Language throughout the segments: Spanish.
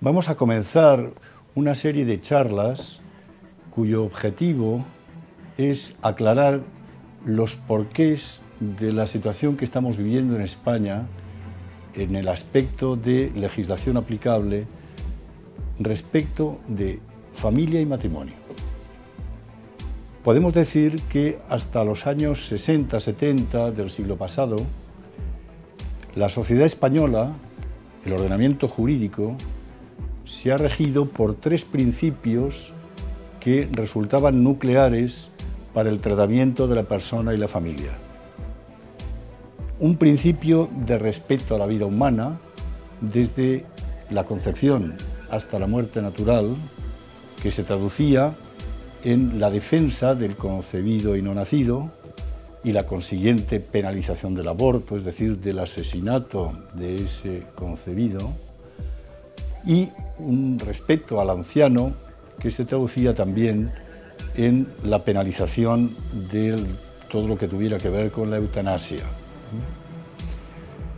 Vamos a comenzar una serie de charlas cuyo objetivo es aclarar los porqués de la situación que estamos viviendo en España en el aspecto de legislación aplicable respecto de familia y matrimonio. Podemos decir que hasta los años 60-70 del siglo pasado, la sociedad española, el ordenamiento jurídico, se ha regido por tres principios que resultaban nucleares para el tratamiento de la persona y la familia. Un principio de respeto a la vida humana, desde la concepción hasta la muerte natural, que se traducía en la defensa del concebido y no nacido y la consiguiente penalización del aborto, es decir, del asesinato de ese concebido, y un respeto al anciano que se traducía también en la penalización de todo lo que tuviera que ver con la eutanasia.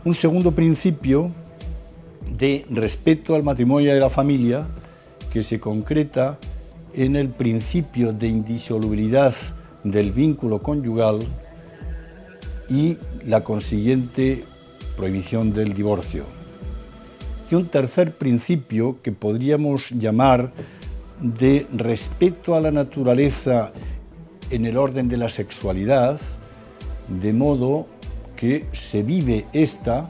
Un segundo principio de respeto al matrimonio y a la familia que se concreta en el principio de indisolubilidad del vínculo conyugal y la consiguiente prohibición del divorcio. Y un tercer principio que podríamos llamar de respeto a la naturaleza en el orden de la sexualidad, de modo que se vive esta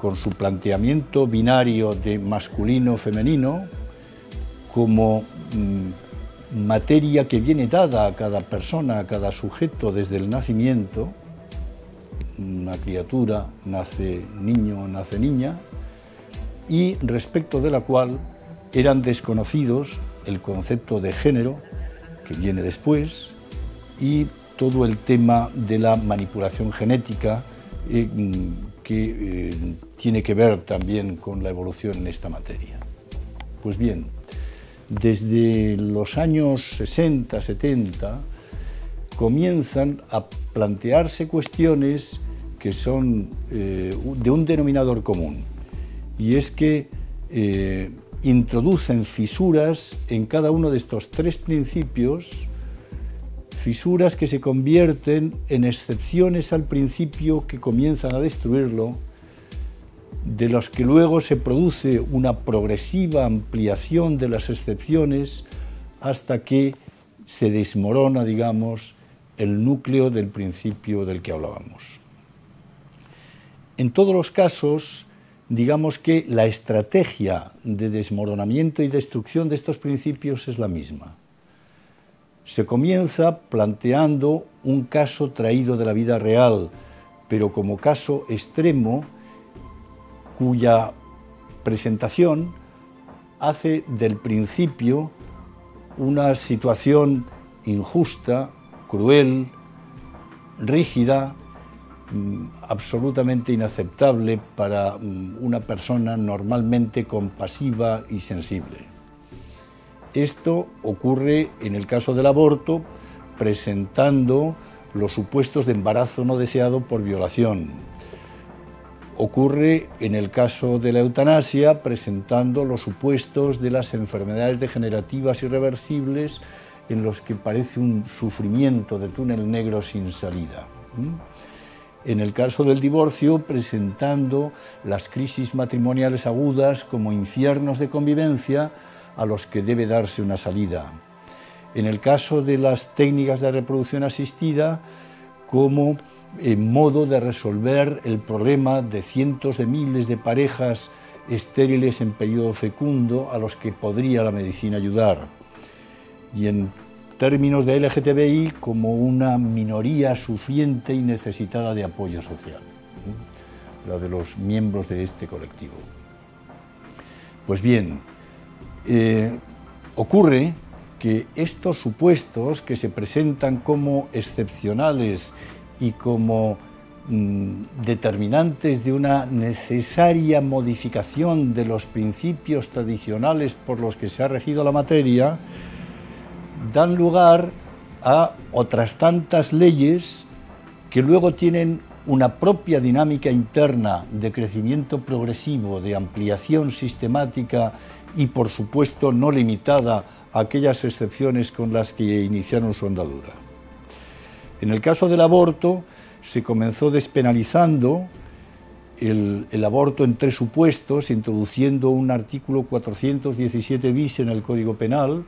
con su planteamiento binario de masculino-femenino como materia que viene dada a cada persona, a cada sujeto desde el nacimiento. Una criatura nace niño o nace niña, y respecto de la cual eran desconocidos el concepto de género, que viene después, y todo el tema de la manipulación genética, que tiene que ver también con la evolución en esta materia. Pues bien, desde los años 60-70 comienzan a plantearse cuestiones que son de un denominador común, y es que introducen fisuras en cada uno de estos tres principios, fisuras que se convierten en excepciones al principio que comienzan a destruirlo, de los que luego se produce una progresiva ampliación de las excepciones hasta que se desmorona, digamos, el núcleo del principio del que hablábamos. En todos los casos, digamos que la estrategia de desmoronamiento y destrucción de estos principios es la misma. Se comienza planteando un caso traído de la vida real, pero como caso extremo, cuya presentación hace del principio una situación injusta, cruel, rígida, absolutamente inaceptable para una persona normalmente compasiva y sensible. Esto ocurre en el caso del aborto, presentando los supuestos de embarazo no deseado por violación. Ocurre en el caso de la eutanasia, presentando los supuestos de las enfermedades degenerativas irreversibles en los que parece un sufrimiento de túnel negro sin salida. En el caso del divorcio, presentando las crisis matrimoniales agudas como infiernos de convivencia a los que debe darse una salida. En el caso de las técnicas de reproducción asistida, como modo de resolver el problema de cientos de miles de parejas estériles en periodo fecundo a los que podría la medicina ayudar. Y en términos de LGTBI como una minoría sufriente y necesitada de apoyo social, la de los miembros de este colectivo. Pues bien, ocurre que estos supuestos que se presentan como excepcionales y como determinantes de una necesaria modificación de los principios tradicionales por los que se ha regido la materia, dan lugar a otras tantas leyes que luego tienen una propia dinámica interna de crecimiento progresivo, de ampliación sistemática y, por supuesto, no limitada a aquellas excepciones con las que iniciaron su andadura. En el caso del aborto, se comenzó despenalizando el aborto en tres supuestos, introduciendo un artículo 417 bis en el Código Penal,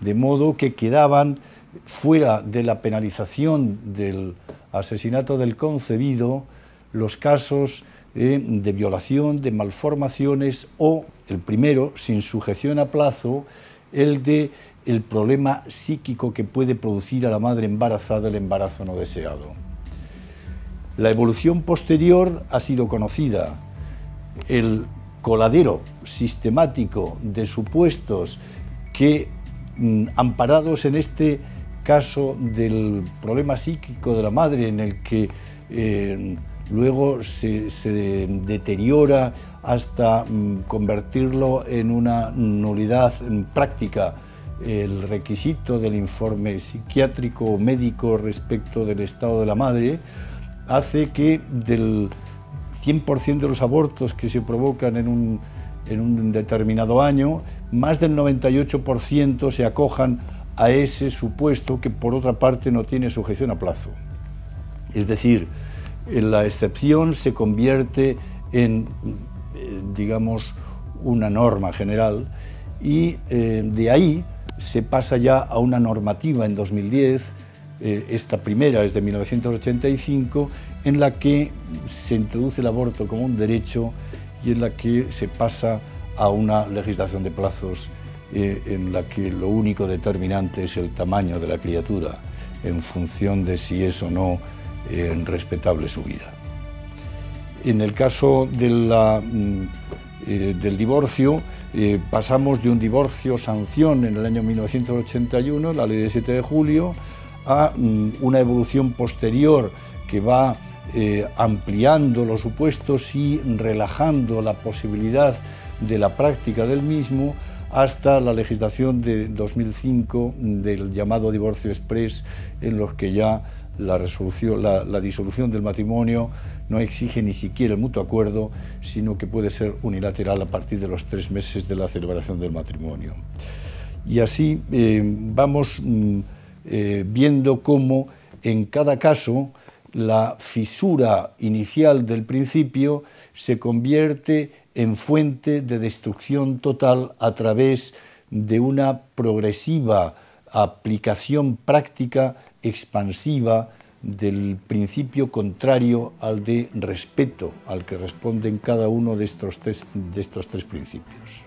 de modo que quedaban fuera de la penalización del asesinato del concebido los casos de violación, de malformaciones o, el primero, sin sujeción a plazo, el de el problema psíquico que puede producir a la madre embarazada el embarazo no deseado. La evolución posterior ha sido conocida. El coladero sistemático de supuestos que, amparados en este caso del problema psíquico de la madre, en el que luego se deteriora hasta convertirlo en una nulidad en práctica, el requisito del informe psiquiátrico o médico respecto del estado de la madre, hace que del 100% de los abortos que se provocan en un determinado año, más del 98% se acojan a ese supuesto que, por otra parte, no tiene sujeción a plazo. Es decir, la excepción se convierte en, digamos, una norma general y de ahí se pasa ya a una normativa en 2010, esta primera es de 1985, en la que se introduce el aborto como un derecho y en la que se pasa a una legislación de plazos en la que lo único determinante es el tamaño de la criatura en función de si es o no respetable su vida. En el caso de del divorcio, pasamos de un divorcio sanción en el año 1981, la ley de 7 de julio, a una evolución posterior que va ampliando los supuestos y relajando la posibilidad de la práctica del mismo hasta la legislación de 2005 del llamado divorcio exprés, en los que ya la disolución del matrimonio no exige ni siquiera el mutuo acuerdo, sino que puede ser unilateral a partir de los 3 meses de la celebración del matrimonio. Y así vamos viendo cómo en cada caso la fisura inicial del principio se convierte en fuente de destrucción total a través de una progresiva aplicación práctica expansiva del principio contrario al de respeto, al que responden cada uno de estos tres principios.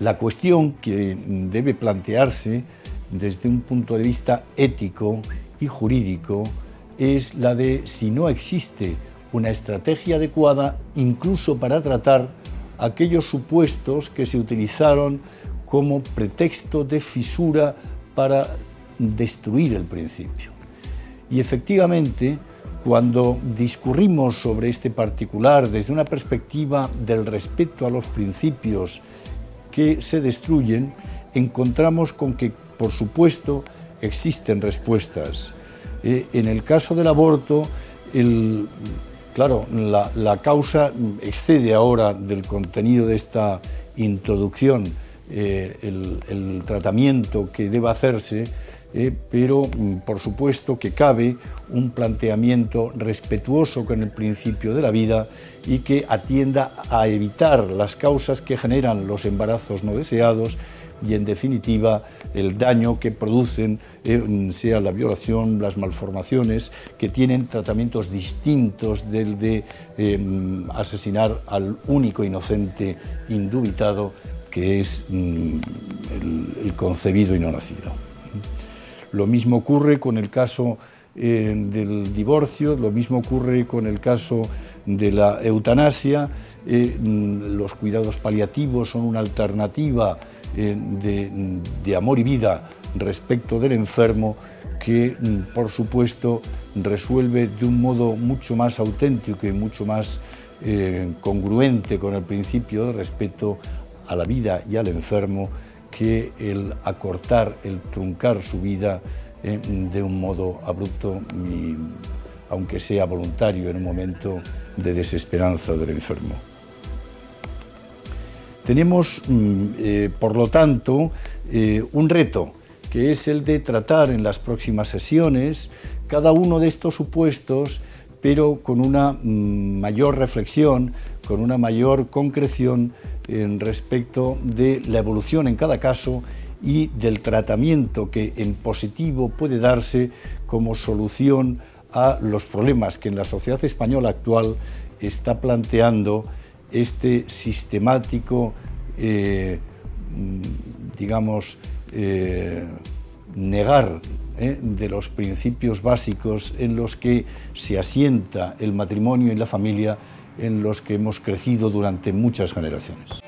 La cuestión que debe plantearse desde un punto de vista ético y jurídico es la de si no existe una estrategia adecuada incluso para tratar aquellos supuestos que se utilizaron como pretexto de fisura para destruir el principio. Y efectivamente, cuando discurrimos sobre este particular desde una perspectiva del respeto a los principios que se destruyen, encontramos con que, por supuesto, existen respuestas. En el caso del aborto, claro, la causa excede ahora del contenido de esta introducción, el tratamiento que deba hacerse, pero por supuesto que cabe un planteamiento respetuoso con el principio de la vida y que atienda a evitar las causas que generan los embarazos no deseados y, en definitiva, el daño que producen, sea la violación, las malformaciones, que tienen tratamientos distintos del de asesinar al único inocente indubitado, que es el concebido y no nacido. Lo mismo ocurre con el caso del divorcio, lo mismo ocurre con el caso de la eutanasia, los cuidados paliativos son una alternativa de amor y vida respecto del enfermo, que por supuesto resuelve de un modo mucho más auténtico y mucho más congruente con el principio de respeto a la vida y al enfermo, que el acortar, el truncar su vida de un modo abrupto, aunque sea voluntario, en un momento de desesperanza del enfermo. Tenemos, por lo tanto, un reto, que es el de tratar en las próximas sesiones cada uno de estos supuestos, pero con una mayor reflexión, con una mayor concreción en respecto de la evolución en cada caso y del tratamiento que en positivo puede darse como solución a los problemas que en la sociedad española actual está planteando este sistemático, digamos, negar de los principios básicos en los que se asienta el matrimonio y la familia, en los que hemos crecido durante muchas generaciones.